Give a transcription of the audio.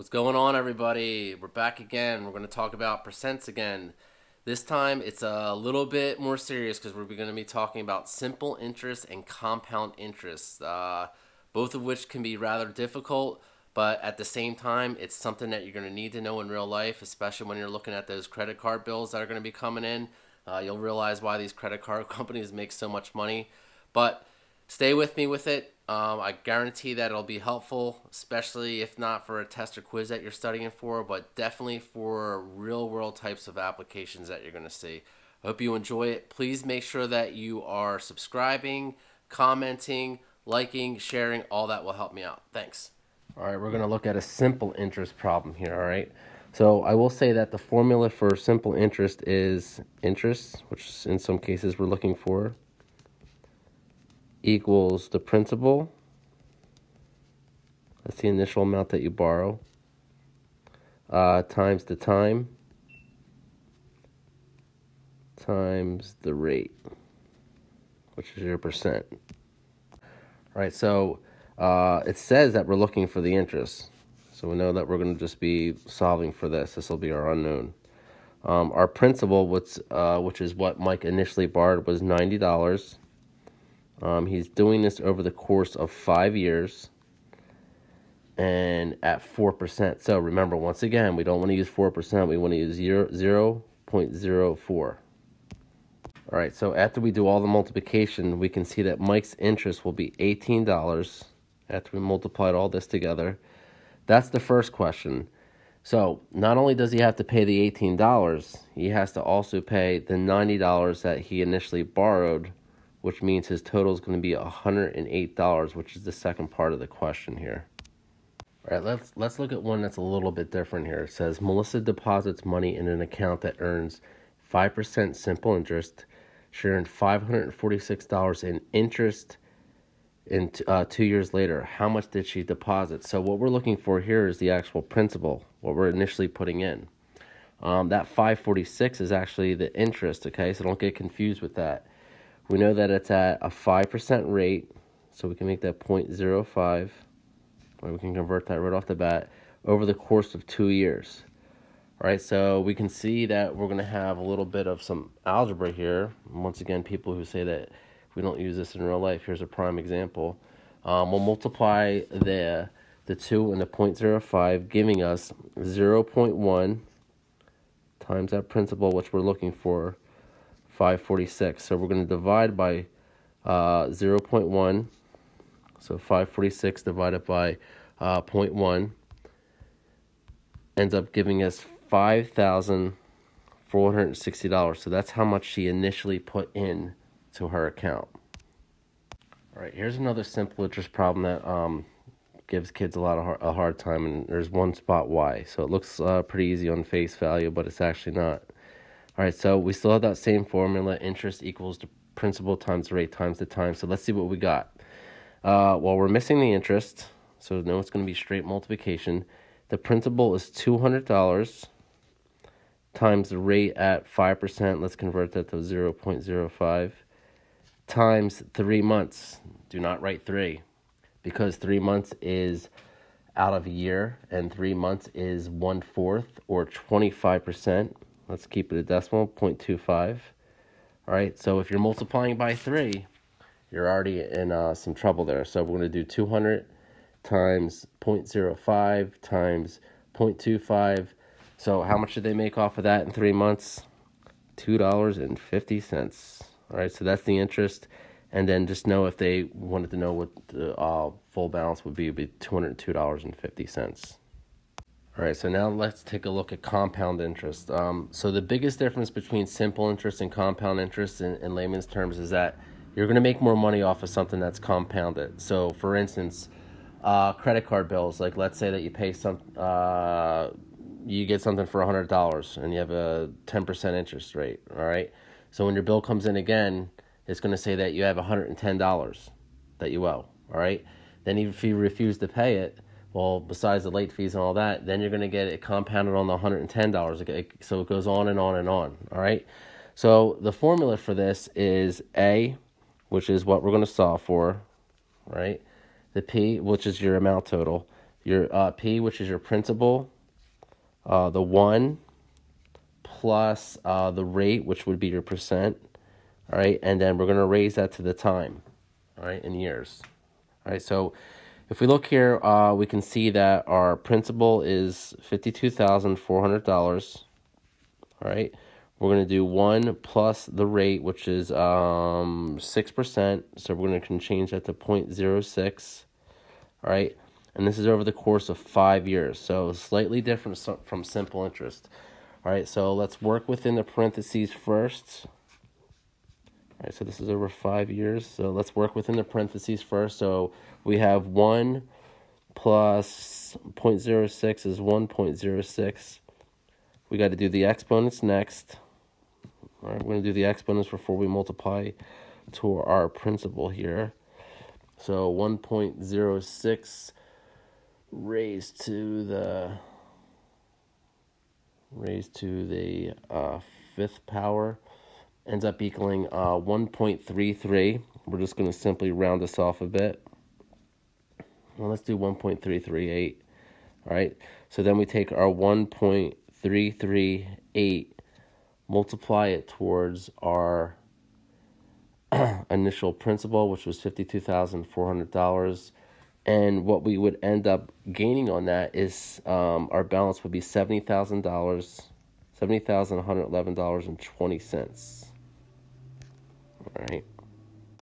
What's going on, everybody? We're back again. We're going to talk about percents again. This time it's a little bit more serious because we're going to be talking about simple interest and compound interest, both of which can be rather difficult, but at the same time it's something that you're going to need to know in real life, especially when you're looking at those credit card bills that are going to be coming in. You'll realize why these credit card companies make so much money, but stay with me with it. I guarantee that it'll be helpful, especially if not for a test or quiz that you're studying for, but definitely for real world types of applications that you're going to see. I hope you enjoy it. Please make sure that you are subscribing, commenting, liking, sharing. All that will help me out. Thanks. All right, we're going to look at a simple interest problem here, all right? So I will say that the formula for simple interest is interest, which in some cases we're looking for, equals the principal, that's the initial amount that you borrow, times the time, times the rate, which is your percent. All right, so it says that we're looking for the interest. So we know that we're going to just be solving for this. This will be our unknown. Our principal, which is what Mike initially borrowed, was $90. He's doing this over the course of 5 years and at 4%. So remember, once again, we don't want to use 4%. We want to use 0.04. All right, so after we do all the multiplication, we can see that Mike's interest will be $18 after we multiplied all this together. That's the first question. So not only does he have to pay the $18, he has to also pay the $90 that he initially borrowed, which means his total is going to be $108, which is the second part of the question here. All right, let's look at one that's a little bit different here. It says, Melissa deposits money in an account that earns 5% simple interest. She earned $546 in interest in 2 years later. How much did she deposit? So what we're looking for here is the actual principal, what we're initially putting in. That 546 is actually the interest, okay? So don't get confused with that. We know that it's at a 5% rate, so we can make that 0.05, or we can convert that right off the bat, over the course of 2 years. All right, so we can see that we're going to have a little bit of some algebra here. And once again, people who say that we don't use this in real life, here's a prime example. We'll multiply the 2 and the 0.05, giving us 0.1 times that principal, which we're looking for, 546. So we're going to divide by 0.1. So 546 divided by 0.1 ends up giving us $5,460. So that's how much she initially put in to her account. All right, here's another simple interest problem that gives kids a hard time, and there's one spot why. So it looks pretty easy on face value, but it's actually not. All right, so we still have that same formula, interest equals the principal times the rate times the time. So let's see what we got. Well, we're missing the interest, so no, it's going to be straight multiplication. The principal is $200 times the rate at 5%. Let's convert that to 0.05 times 3 months. Do not write 3 because 3 months is out of a year, and 3 months is 1/4 or 25%. Let's keep it a decimal, 0.25. All right, so if you're multiplying by 3, you're already in some trouble there. So we're going to do 200 times 0.05 times 0.25. So how much did they make off of that in 3 months? $2.50. All right, so that's the interest. And then just know, if they wanted to know what the full balance would be, it would be $202.50. All right, so now let's take a look at compound interest. So the biggest difference between simple interest and compound interest in layman's terms is that you're going to make more money off of something that's compounded. So for instance, credit card bills, like let's say that you pay you get something for $100 and you have a 10% interest rate, all right? So when your bill comes in again, it's going to say that you have $110 that you owe, all right? Then even if you refuse to pay it, well, besides the late fees and all that, then you're going to get it compounded on the $110. Okay? So it goes on and on and on, all right? So the formula for this is A, which is what we're going to solve for, right? The P, which is your amount total, your P, which is your principal, the 1, plus the rate, which would be your percent, all right? And then we're going to raise that to the time, all right, in years. All right, so if we look here, we can see that our principal is $52,400, all right? We're going to do 1 plus the rate, which is 6%, so we're going to change that to 0.06, all right? And this is over the course of 5 years, so slightly different from simple interest. All right, so let's work within the parentheses first. All right, so this is over 5 years, so let's work within the parentheses first. So we have 1 plus 0.06 is 1.06. We got to do the exponents next. All right, we're going to do the exponents before we multiply to our principal here. So 1.06... raised to the fifth power ends up equaling 1.33. We're just going to simply round this off a bit. Well, let's do 1.338. All right. So then we take our 1.338, multiply it towards our initial principal, which was $52,400. And what we would end up gaining on that is our balance would be $70,111.20. All right.